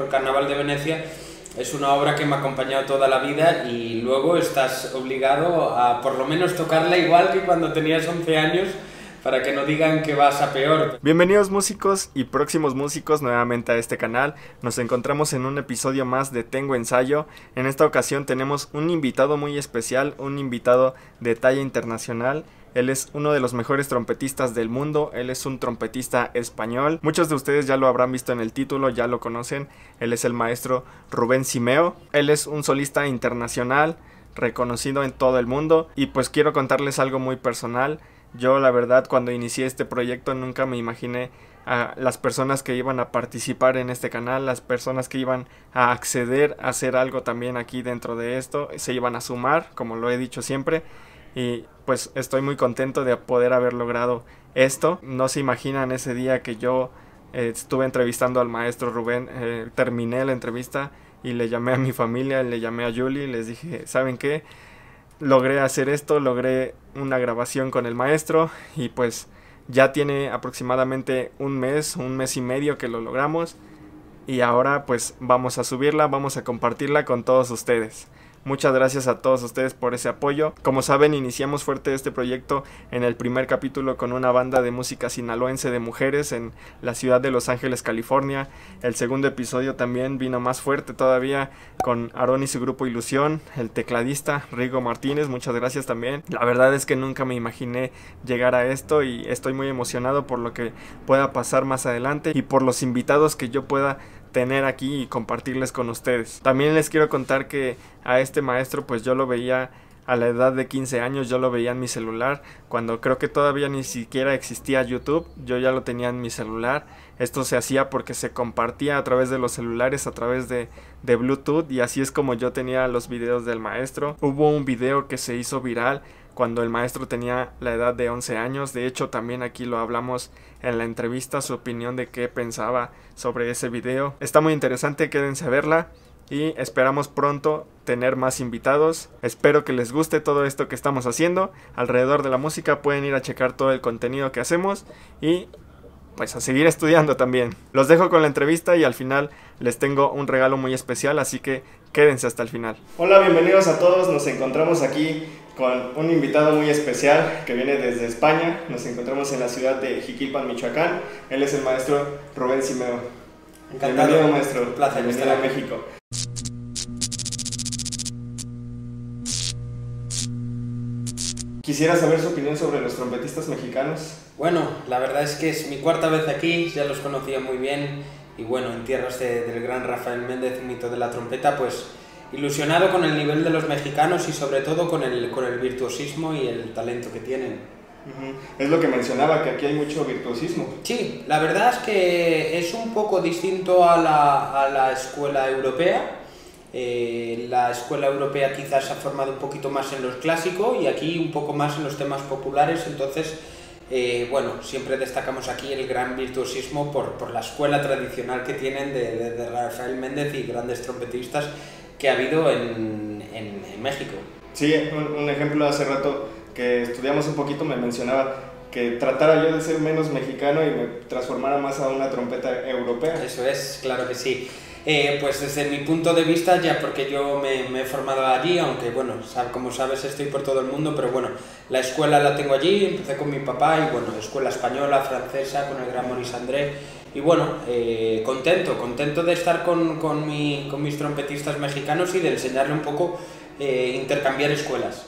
ejemplo, El Carnaval de Venecia es una obra que me ha acompañado toda la vida y luego estás obligado a por lo menos tocarla igual que cuando tenías 11 años para que no digan que vas a peor. Bienvenidos músicos y próximos músicos nuevamente a este canal. Nos encontramos en un episodio más de Tengo Ensayo. En esta ocasión tenemos un invitado muy especial, un invitado de talla internacional. Él es uno de los mejores trompetistas del mundo, él es un trompetista español. Muchos de ustedes ya lo habrán visto en el título, ya lo conocen. Él es el maestro Rubén Simeó. Él es un solista internacional, reconocido en todo el mundo. Y pues quiero contarles algo muy personal. Yo la verdad cuando inicié este proyecto nunca me imaginé a las personas que iban a participar en este canal, las personas que iban a acceder a hacer algo también aquí dentro de esto, se iban a sumar, como lo he dicho siempre. Y pues estoy muy contento de poder haber logrado esto. No se imaginan ese día que yo estuve entrevistando al maestro Rubén. Terminé la entrevista y le llamé a mi familia, le llamé a Julie, les dije, ¿saben qué? Logré hacer esto, logré una grabación con el maestro y pues ya tiene aproximadamente un mes y medio que lo logramos. Y ahora pues vamos a subirla, vamos a compartirla con todos ustedes. Muchas gracias a todos ustedes por ese apoyo. Como saben, iniciamos fuerte este proyecto en el primer capítulo con una banda de música sinaloense de mujeres en la ciudad de Los Ángeles, California. El segundo episodio también vino más fuerte todavía con Aaron y su grupo Ilusión, el tecladista Rigo Martínez, muchas gracias también. La verdad es que nunca me imaginé llegar a esto y estoy muy emocionado por lo que pueda pasar más adelante y por los invitados que yo pueda tener aquí y compartirles con ustedes. También les quiero contar que a este maestro pues yo lo veía a la edad de 15 años, yo lo veía en mi celular cuando creo que todavía ni siquiera existía YouTube, yo ya lo tenía en mi celular. Esto se hacía porque se compartía a través de los celulares, a través de Bluetooth, y así es como yo tenía los videos del maestro. Hubo un video que se hizo viral cuando el maestro tenía la edad de 11 años, de hecho también aquí lo hablamos en la entrevista, su opinión de qué pensaba sobre ese video. Está muy interesante, quédense a verla y esperamos pronto tener más invitados. Espero que les guste todo esto que estamos haciendo alrededor de la música, pueden ir a checar todo el contenido que hacemos y pues a seguir estudiando también. Los dejo con la entrevista y al final les tengo un regalo muy especial, así que quédense hasta el final. Hola, bienvenidos a todos, nos encontramos aquí con un invitado muy especial que viene desde España. Nos encontramos en la ciudad de Jiquilpan, Michoacán. Él es el maestro Rubén Simeó. Encantado. Bienvenido, maestro. Un placer. Bienvenido a México. Quisiera saber su opinión sobre los trompetistas mexicanos. Bueno, la verdad es que es mi cuarta vez aquí, ya los conocía muy bien. Y bueno, en tierras del gran Rafael Méndez, mito de la trompeta, pues ilusionado con el nivel de los mexicanos y sobre todo con el virtuosismo y el talento que tienen. Es lo que mencionaba, que aquí hay mucho virtuosismo. Sí, la verdad es que es un poco distinto a la escuela europea. La escuela europea quizás se ha formado un poquito más en los clásicos y aquí un poco más en los temas populares, entonces... bueno, siempre destacamos aquí el gran virtuosismo por la escuela tradicional que tienen de Rafael Méndez y grandes trompetistas que ha habido en México. Sí, un ejemplo, hace rato que estudiamos un poquito me mencionaba que tratara yo de ser menos mexicano y me transformara más a una trompeta europea. Eso es, claro que sí. Pues desde mi punto de vista, ya porque yo me he formado allí, aunque bueno, como sabes estoy por todo el mundo, pero bueno, la escuela la tengo allí, empecé con mi papá y bueno, escuela española, francesa, con el gran Maurice André y bueno, contento de estar con mis trompetistas mexicanos y de enseñarle un poco, intercambiar escuelas.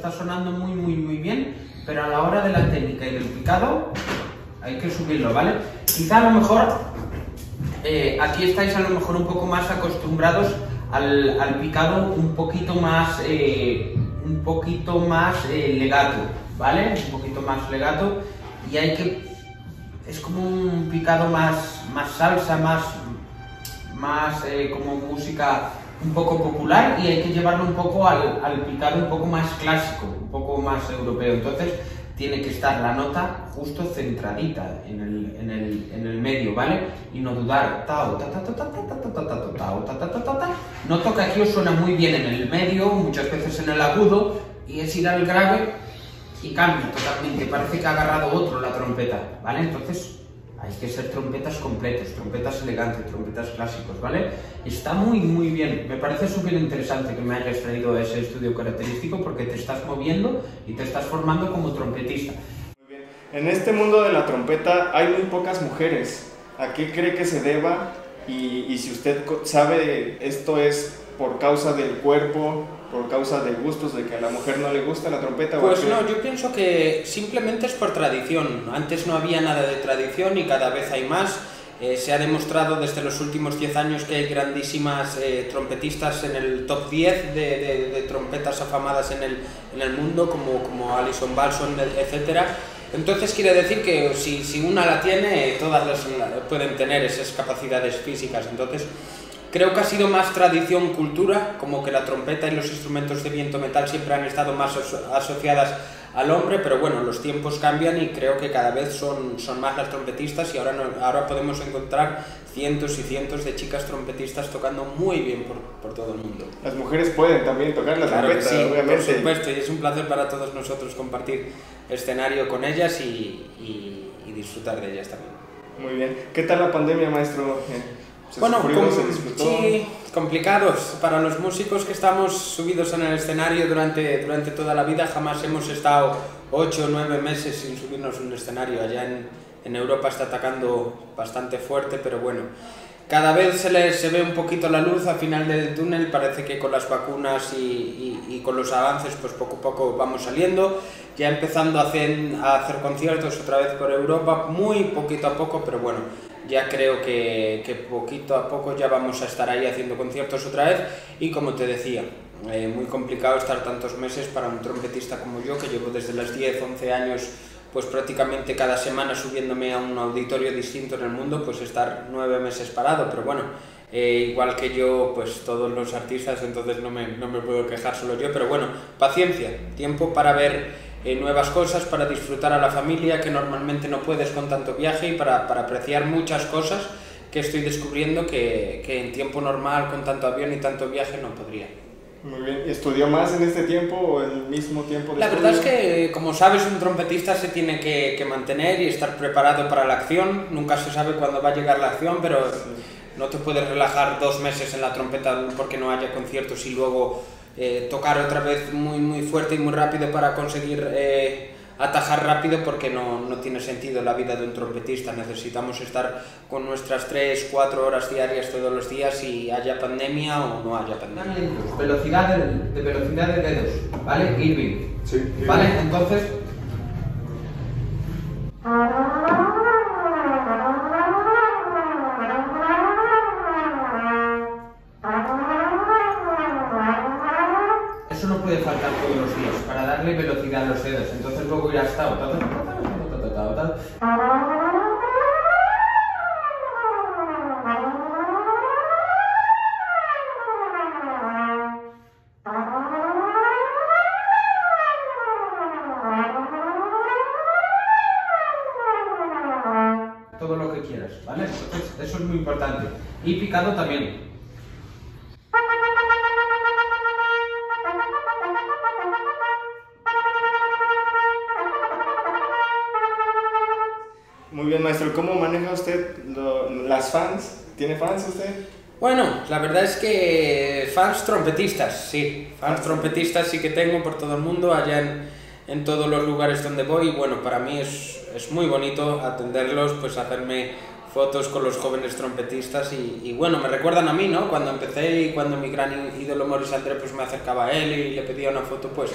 Está sonando muy bien, pero a la hora de la técnica y del picado hay que subirlo, ¿vale? Quizá a lo mejor aquí estáis a lo mejor un poco más acostumbrados al picado un poquito más legato, ¿vale? Un poquito más legato y hay que... es como un picado más salsa, más como música un poco popular y hay que llevarlo un poco al picado un poco más clásico, un poco más europeo. Entonces tiene que estar la nota justo centradita en el medio, ¿vale? Y no dudar, tao, ta ta ta ta ta ta ta ta tao, ta ta ta ta ta. Noto que aquí os suena muy bien en el medio, muchas veces en el agudo, y es ir al grave y cambia totalmente, parece que ha agarrado otro la trompeta, ¿vale? Entonces hay que ser trompetas completos, trompetas elegantes, trompetas clásicos, ¿vale? Está muy, muy bien. Me parece súper interesante que me hayas traído ese estudio característico porque te estás moviendo y te estás formando como trompetista. Muy bien. En este mundo de la trompeta hay muy pocas mujeres. ¿A qué cree que se deba? Y si usted sabe, esto es por causa del cuerpo, por causa de gustos, de que a la mujer no le gusta la trompeta. Pues no, yo pienso que simplemente es por tradición. Antes no había nada de tradición y cada vez hay más. Se ha demostrado desde los últimos 10 años que hay grandísimas trompetistas en el top 10 de trompetas afamadas en el mundo, como Alison Balsom, etc. Entonces quiere decir que si una la tiene, todas las pueden tener esas capacidades físicas. Entonces creo que ha sido más tradición, cultura, como que la trompeta y los instrumentos de viento metal siempre han estado más asociadas al hombre, pero bueno, los tiempos cambian y creo que cada vez son más las trompetistas y ahora podemos encontrar cientos y cientos de chicas trompetistas tocando muy bien por todo el mundo. Las mujeres pueden también tocar la trompeta, sí, obviamente. Por supuesto, y es un placer para todos nosotros compartir escenario con ellas y disfrutar de ellas también. Muy bien. ¿Qué tal la pandemia, maestro? Bueno, sí, complicados. Para los músicos que estamos subidos en el escenario durante toda la vida, jamás hemos estado 8 o 9 meses sin subirnos a un escenario. Allá en Europa está atacando bastante fuerte, pero bueno, cada vez se ve un poquito la luz al final del túnel. Parece que con las vacunas y con los avances, pues poco a poco vamos saliendo, ya empezando a hacer conciertos otra vez por Europa, muy poquito a poco, pero bueno, ya creo que poquito a poco ya vamos a estar ahí haciendo conciertos otra vez. Y como te decía, muy complicado estar tantos meses para un trompetista como yo, que llevo desde los 10, 11 años, pues prácticamente cada semana subiéndome a un auditorio distinto en el mundo, pues estar 9 meses parado. Pero bueno, igual que yo, pues todos los artistas, entonces no me puedo quejar solo yo. Pero bueno, paciencia, tiempo para ver nuevas cosas, para disfrutar a la familia, que normalmente no puedes con tanto viaje, y para apreciar muchas cosas que estoy descubriendo que en tiempo normal, con tanto avión y tanto viaje, no podría. Muy bien. ¿Estudió más en este tiempo o el mismo tiempo de estudio? La verdad es que, como sabes, un trompetista se tiene que mantener y estar preparado para la acción. Nunca se sabe cuándo va a llegar la acción, pero sí, no te puedes relajar 2 meses en la trompeta porque no haya conciertos y luego tocar otra vez muy, muy fuerte y muy rápido para conseguir atajar rápido, porque no tiene sentido la vida de un trompetista. Necesitamos estar con nuestras 3 o 4 horas diarias todos los días, y haya pandemia o no haya pandemia. Velocidad de dedos, ¿vale? Irving. Sí. ¿Vale? Entonces, eso no puede faltar todos los días para darle velocidad a los dedos. Entonces luego irás tao, tao, tao, tao, tao, tao, tao. Todo lo que quieras, ¿vale? Entonces eso es muy importante. Y picado también. Muy bien, maestro. ¿Cómo maneja usted las fans? ¿Tiene fans usted? Bueno, la verdad es que fans trompetistas, sí. Fans trompetistas sí que tengo por todo el mundo, allá en todos los lugares donde voy. Y bueno, para mí es muy bonito atenderlos, pues hacerme fotos con los jóvenes trompetistas y bueno, me recuerdan a mí, ¿no? Cuando empecé y cuando mi gran ídolo Maurice André, pues me acercaba a él y le pedía una foto, pues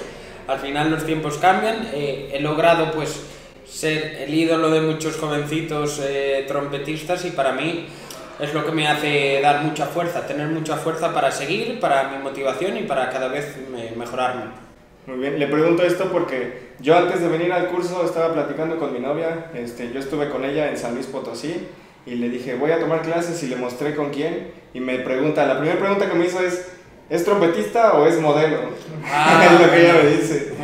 al final los tiempos cambian. He logrado, pues, ser el ídolo de muchos jovencitos trompetistas, y para mí es lo que me hace dar mucha fuerza, tener mucha fuerza para seguir, para mi motivación y para cada vez mejorarme. Muy bien, le pregunto esto porque yo antes de venir al curso estaba platicando con mi novia, yo estuve con ella en San Luis Potosí y le dije voy a tomar clases y le mostré con quién, y me pregunta, la primera pregunta que me hizo es ¿es trompetista o es modelo? Ah, es lo que ella me dice.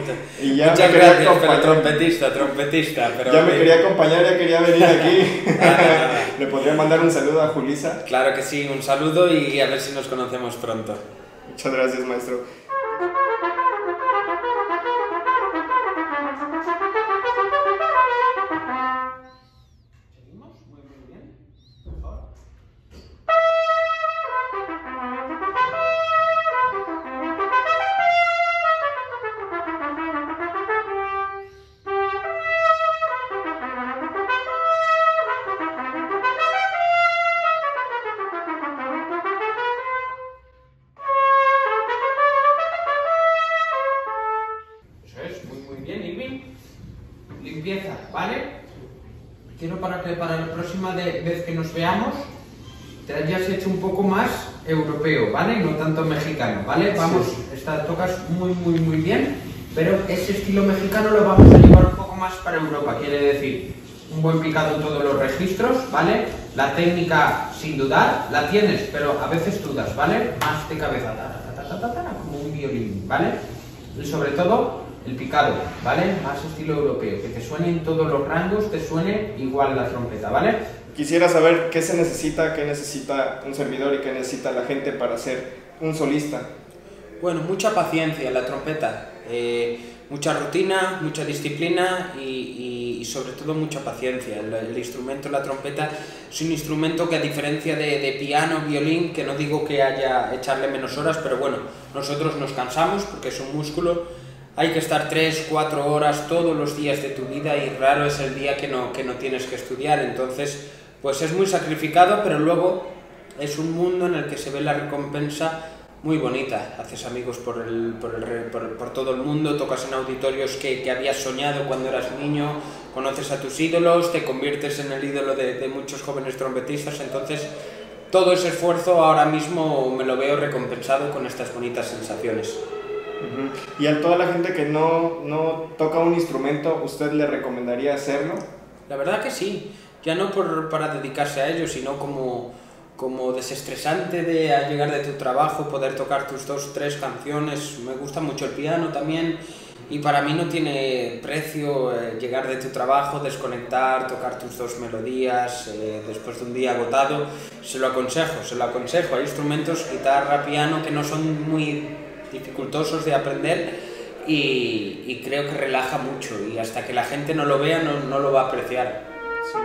Y ya muchas gracias, pero trompetista. Pero ya me quería acompañar, ya quería venir aquí. ¿Le podría mandar un saludo a Julisa? Claro que sí, un saludo y a ver si nos conocemos pronto. Muchas gracias, maestro. Para la próxima vez que nos veamos te hayas hecho un poco más europeo, ¿vale? No tanto mexicano, ¿vale? Vamos, sí. Tocas muy bien, pero ese estilo mexicano lo vamos a llevar un poco más para Europa, quiere decir, un buen picado en todos los registros, ¿vale? La técnica, sin dudar, la tienes, pero a veces dudas, ¿vale? Más de cabeza, como un violín, ¿vale? Y sobre todo, el picado, ¿vale? Más estilo europeo, que te suene en todos los rangos, te suene igual la trompeta, ¿vale? Quisiera saber qué necesita un servidor y qué necesita la gente para ser un solista. Bueno, mucha paciencia en la trompeta, mucha rutina, mucha disciplina y sobre todo mucha paciencia. El instrumento, la trompeta, es un instrumento que a diferencia de piano, violín, que no digo que haya echarle menos horas, pero bueno, nosotros nos cansamos porque es un músculo. Hay que estar 3-4 horas todos los días de tu vida y raro es el día que no tienes que estudiar, entonces pues es muy sacrificado, pero luego es un mundo en el que se ve la recompensa muy bonita. Haces amigos por todo el mundo, tocas en auditorios que habías soñado cuando eras niño, conoces a tus ídolos, te conviertes en el ídolo de muchos jóvenes trompetistas, entonces todo ese esfuerzo ahora mismo me lo veo recompensado con estas bonitas sensaciones. Y a toda la gente que no toca un instrumento, ¿usted le recomendaría hacerlo? La verdad que sí, ya no para dedicarse a ello, sino como desestresante de al llegar de tu trabajo, poder tocar tus 2 o 3 canciones. Me gusta mucho el piano también y para mí no tiene precio llegar de tu trabajo, desconectar, tocar tus 2 melodías después de un día agotado. Se lo aconsejo. Hay instrumentos, guitarra, piano, que no son muy dificultosos de aprender y creo que relaja mucho y hasta que la gente no lo vea no lo va a apreciar. Sí.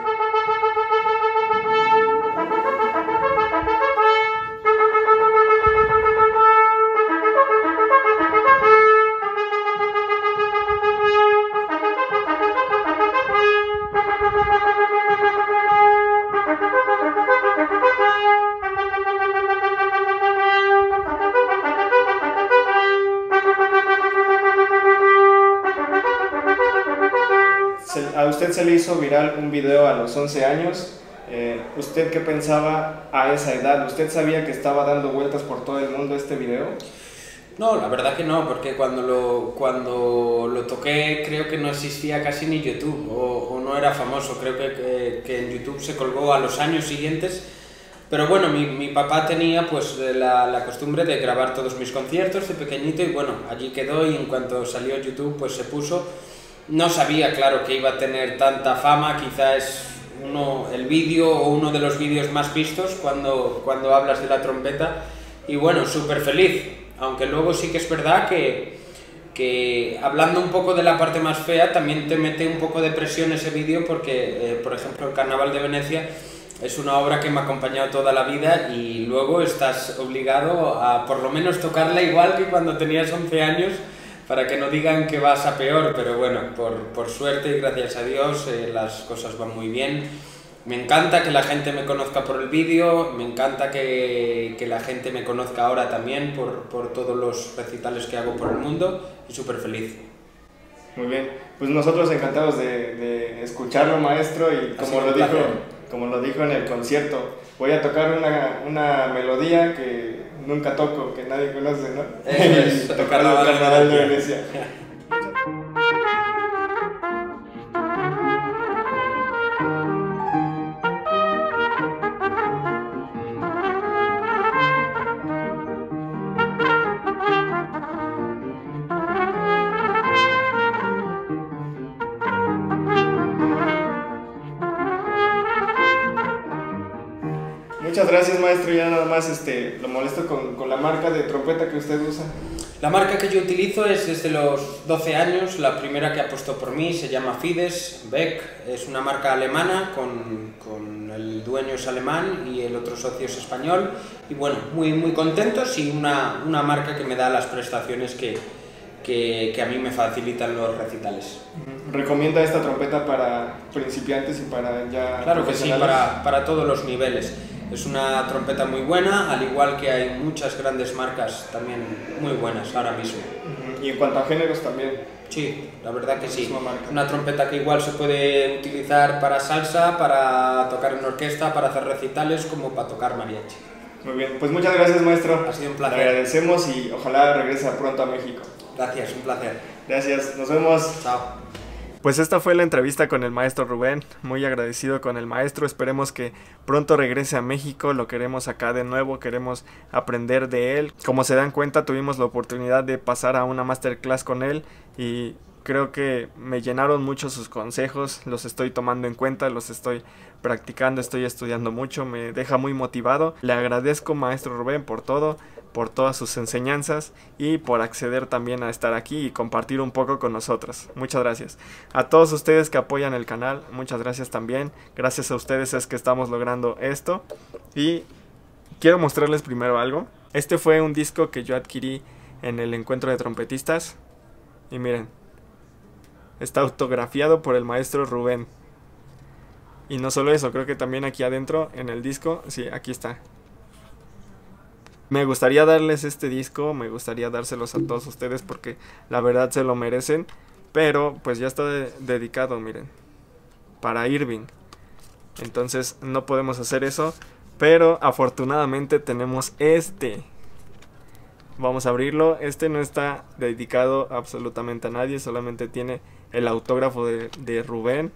A usted se le hizo viral un video a los 11 años. ¿Usted qué pensaba a esa edad? ¿Usted sabía que estaba dando vueltas por todo el mundo este video? No, la verdad que no, porque cuando lo toqué creo que no existía casi ni YouTube o no era famoso. Creo que en YouTube se colgó a los años siguientes. Pero bueno, mi papá tenía pues la costumbre de grabar todos mis conciertos de pequeñito y bueno, allí quedó y en cuanto salió YouTube pues se puso. No sabía, claro, que iba a tener tanta fama, quizá es el vídeo o uno de los vídeos más vistos cuando hablas de la trompeta y bueno, súper feliz, aunque luego sí que es verdad que hablando un poco de la parte más fea también te mete un poco de presión ese vídeo porque, por ejemplo, El Carnaval de Venecia es una obra que me ha acompañado toda la vida y luego estás obligado a por lo menos tocarla igual que cuando tenías 11 años para que no digan que vas a peor, pero bueno, por suerte y gracias a Dios las cosas van muy bien. Me encanta que la gente me conozca por el vídeo, me encanta que la gente me conozca ahora también por todos los recitales que hago por el mundo y súper feliz. Muy bien, pues nosotros encantados de escucharlo, maestro, y como lo dijo en el concierto, voy a tocar una melodía que nunca toco, que nadie conoce, ¿no? Es tocar el Carnaval de Venecia. Muchas gracias, maestro. Ya nada más lo molesto con la marca de trompeta que usted usa. La marca que yo utilizo es desde los 12 años. La primera que apostó por mí se llama Fides Beck. Es una marca alemana, con el dueño es alemán y el otro socio es español. Y bueno, muy contentos, y una marca que me da las prestaciones que a mí me facilitan los recitales. ¿Recomienda esta trompeta para principiantes y para ya Claro que sí, para todos los niveles. Es una trompeta muy buena, al igual que hay muchas grandes marcas también muy buenas ahora mismo. Y en cuanto a géneros también. Sí, la verdad que sí. Una trompeta que igual se puede utilizar para salsa, para tocar en orquesta, para hacer recitales, como para tocar mariachi. Muy bien, pues muchas gracias, maestro. Ha sido un placer. Le agradecemos y ojalá regrese pronto a México. Gracias, un placer. Gracias, nos vemos. Chao. Pues esta fue la entrevista con el maestro Rubén. Muy agradecido con el maestro. Esperemos que pronto regrese a México. Lo queremos acá de nuevo. Queremos aprender de él. Como se dan cuenta, tuvimos la oportunidad de pasar a una masterclass con él y creo que me llenaron mucho sus consejos. Los estoy tomando en cuenta, los estoy practicando, estoy estudiando mucho. Me deja muy motivado. Le agradezco, maestro Rubén, por todo, por todas sus enseñanzas y por acceder también a estar aquí y compartir un poco con nosotros. Muchas gracias. A todos ustedes que apoyan el canal, muchas gracias también. Gracias a ustedes es que estamos logrando esto. Y quiero mostrarles primero algo. Este fue un disco que yo adquirí en el encuentro de trompetistas. Y miren, está autografiado por el maestro Rubén. Y no solo eso, creo que también aquí adentro en el disco, sí, aquí está. Me gustaría darles este disco, me gustaría dárselos a todos ustedes porque la verdad se lo merecen. Pero pues ya está dedicado, miren, para Irving. Entonces no podemos hacer eso, pero afortunadamente tenemos este. Vamos a abrirlo. Este no está dedicado absolutamente a nadie, solamente tiene el autógrafo de Rubén.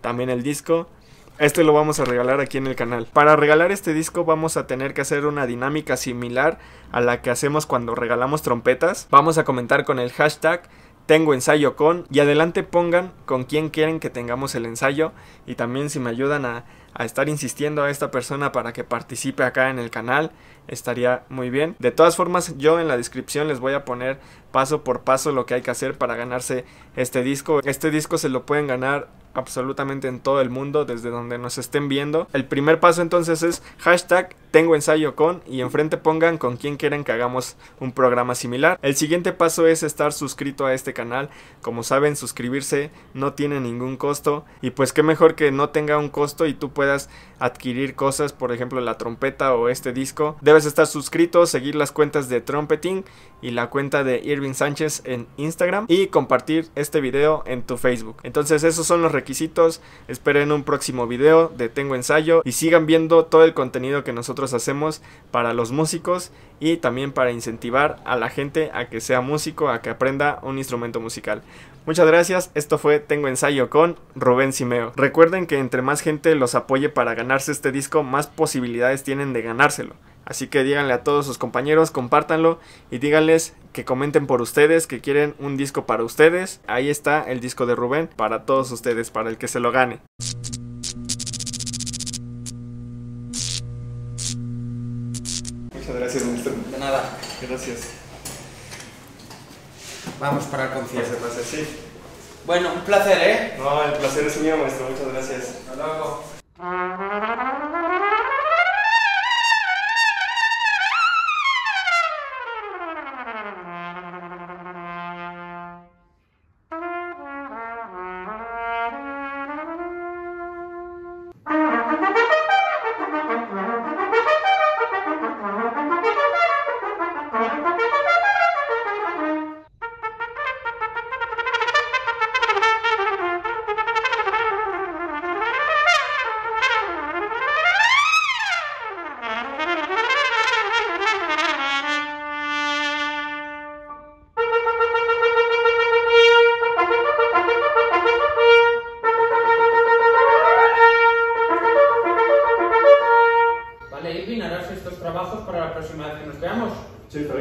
También el disco. Este lo vamos a regalar aquí en el canal. Para regalar este disco vamos a tener que hacer una dinámica similar a la que hacemos cuando regalamos trompetas. Vamos a comentar con el hashtag Tengo Ensayo Con, y adelante pongan con quién quieren que tengamos el ensayo. Y también si me ayudan a estar insistiendo a esta persona para que participe acá en el canal, estaría muy bien. De todas formas, yo en la descripción les voy a poner paso por paso lo que hay que hacer para ganarse este disco. Este disco se lo pueden ganar absolutamente en todo el mundo, desde donde nos estén viendo. El primer paso entonces es hashtag Tengo Ensayo Con, y enfrente pongan con quién quieren que hagamos un programa similar. El siguiente paso es estar suscrito a este canal. Como saben, suscribirse no tiene ningún costo, y pues qué mejor que no tenga un costo y tú puedas adquirir cosas, por ejemplo la trompeta o este disco. Debes estar suscrito, seguir las cuentas de Trompeting y la cuenta de Irving Sánchez en Instagram, y compartir este video en tu Facebook. Entonces esos son los requisitos. Esperen un próximo video de Tengo Ensayo y sigan viendo todo el contenido que nosotros hacemos para los músicos y también para incentivar a la gente a que sea músico, a que aprenda un instrumento musical. Muchas gracias. Esto fue Tengo Ensayo con Rubén Simeó. Recuerden que entre más gente los apoye para ganarse este disco, más posibilidades tienen de ganárselo. Así que díganle a todos sus compañeros, compártanlo y díganles que comenten por ustedes, que quieren un disco para ustedes. Ahí está el disco de Rubén para todos ustedes, para el que se lo gane. Muchas gracias, maestro. De nada. Gracias. Vamos para el concierto. Gracias, sí. Bueno, un placer, ¿eh? No, el placer es mío, maestro. Muchas gracias. Hasta luego. Harás estos trabajos para la próxima vez que nos veamos. Sí,